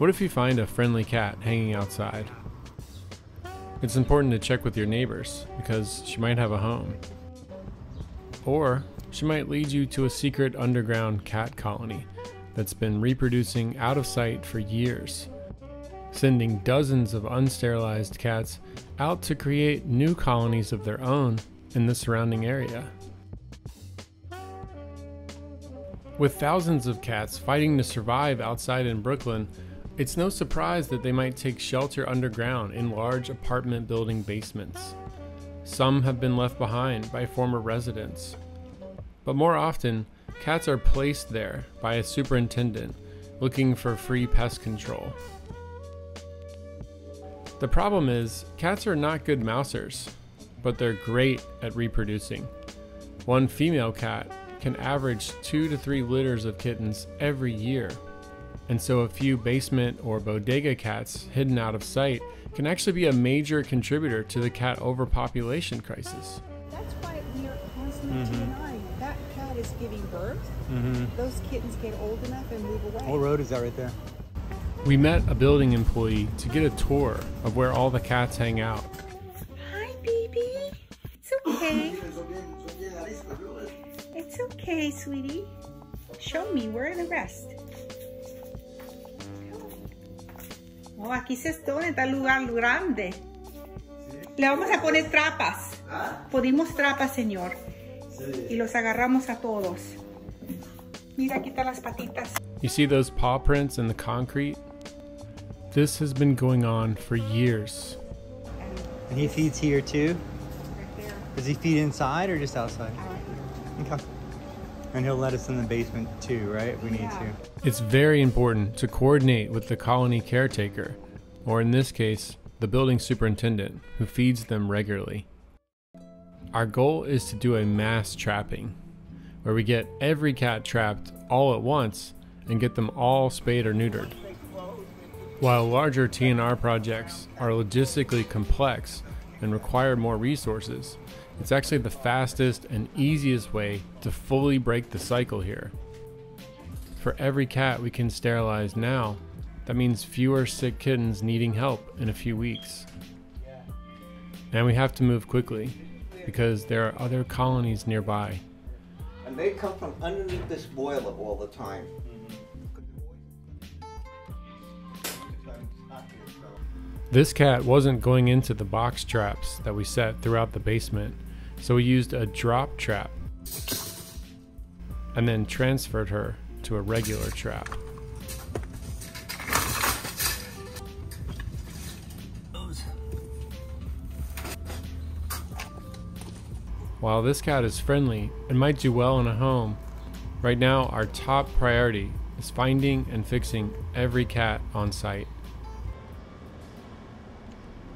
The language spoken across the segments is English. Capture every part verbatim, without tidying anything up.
What if you find a friendly cat hanging outside? It's important to check with your neighbors because she might have a home. Or she might lead you to a secret underground cat colony that's been reproducing out of sight for years, sending dozens of unsterilized cats out to create new colonies of their own in the surrounding area. With thousands of cats fighting to survive outside in Brooklyn, it's no surprise that they might take shelter underground in large apartment building basements. Some have been left behind by former residents. But more often, cats are placed there by a superintendent looking for free pest control. The problem is, cats are not good mousers, but they're great at reproducing. One female cat can average two to three litters of kittens every year, and so a few basement or bodega cats hidden out of sight can actually be a major contributor to the cat overpopulation crisis. That's why we are constantly mm-hmm. denying that cat is giving birth. Mm-hmm. Those kittens get old enough and move away. What road is that right there? We met a building employee to get a tour of where all the cats hang out. Hi, baby. It's okay. It's okay, sweetie. Show me where are the rest. Oh, aquí se esconde, está lugar grande. Le vamos a poner trapas. Podimos trapas, señor. Y los agarramos a todos. Mira, aquí están las patitas. You see those paw prints in the concrete? This has been going on for years. And he feeds here too? Right here. Does he feed inside or just outside? Out here. Okay. And he'll let us in the basement too, right? If we yeah. need to. It's very important to coordinate with the colony caretaker, or in this case, the building superintendent, who feeds them regularly. Our goal is to do a mass trapping, where we get every cat trapped all at once and get them all spayed or neutered. While larger T N R projects are logistically complex and require more resources, it's actually the fastest and easiest way to fully break the cycle here. For every cat we can sterilize now, that means fewer sick kittens needing help in a few weeks. And we have to move quickly because there are other colonies nearby. And they come from underneath this boiler all the time. This cat wasn't going into the box traps that we set throughout the basement, so we used a drop trap and then transferred her to a regular trap. While this cat is friendly and might do well in a home, right now our top priority is finding and fixing every cat on site.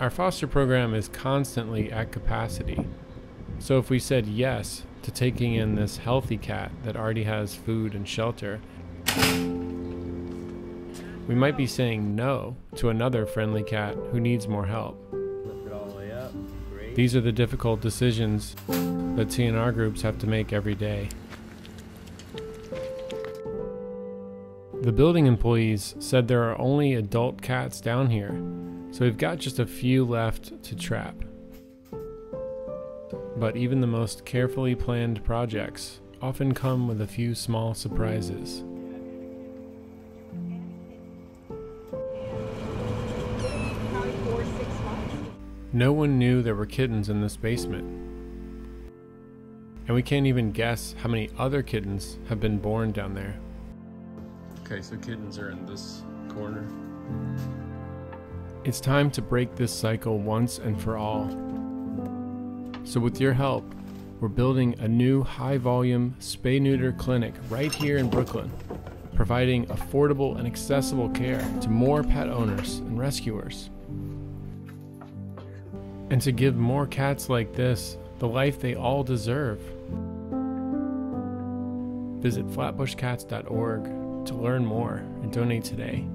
Our foster program is constantly at capacity, so if we said yes to taking in this healthy cat that already has food and shelter, we might be saying no to another friendly cat who needs more help. Lift it all the way up. Great. These are the difficult decisions that T N R groups have to make every day. The building employees said there are only adult cats down here, so we've got just a few left to trap. But even the most carefully planned projects often come with a few small surprises. No one knew there were kittens in this basement. And we can't even guess how many other kittens have been born down there. Okay, so kittens are in this corner. It's time to break this cycle once and for all. So with your help, we're building a new high-volume spay-neuter clinic right here in Brooklyn, providing affordable and accessible care to more pet owners and rescuers. And to give more cats like this the life they all deserve. Visit flatbush cats dot org to learn more and donate today.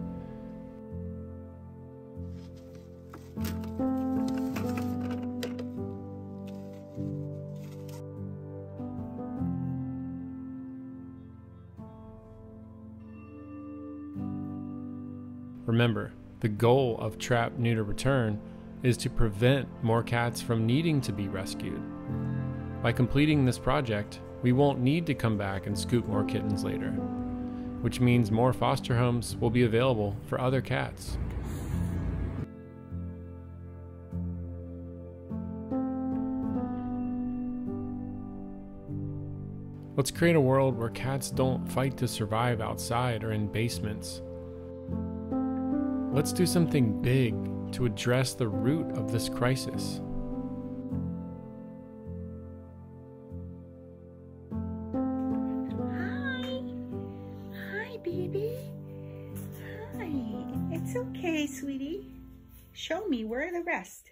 Remember, the goal of Trap Neuter Return is to prevent more cats from needing to be rescued. By completing this project, we won't need to come back and scoop more kittens later, which means more foster homes will be available for other cats. Let's create a world where cats don't fight to survive outside or in basements. Let's do something big to address the root of this crisis. Hi. Hi, baby. Hi. It's okay, sweetie. Show me, where are the rest?